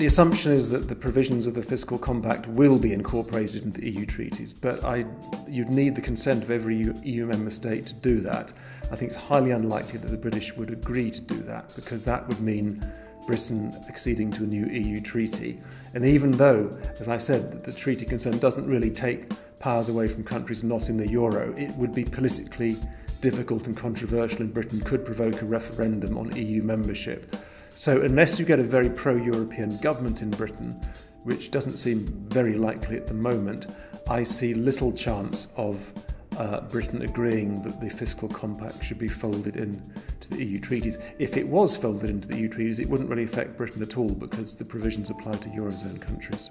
The assumption is that the provisions of the Fiscal Compact will be incorporated into EU treaties, but you'd need the consent of every EU member state to do that. I think it's highly unlikely that the British would agree to do that, because that would mean Britain acceding to a new EU treaty. And even though, as I said, that the treaty consent doesn't really take powers away from countries not in the euro, it would be politically difficult and controversial in Britain, could provoke a referendum on EU membership. So unless you get a very pro-European government in Britain, which doesn't seem very likely at the moment, I see little chance of Britain agreeing that the Fiscal Compact should be folded into the EU treaties. If it was folded into the EU treaties, it wouldn't really affect Britain at all, because the provisions apply to Eurozone countries.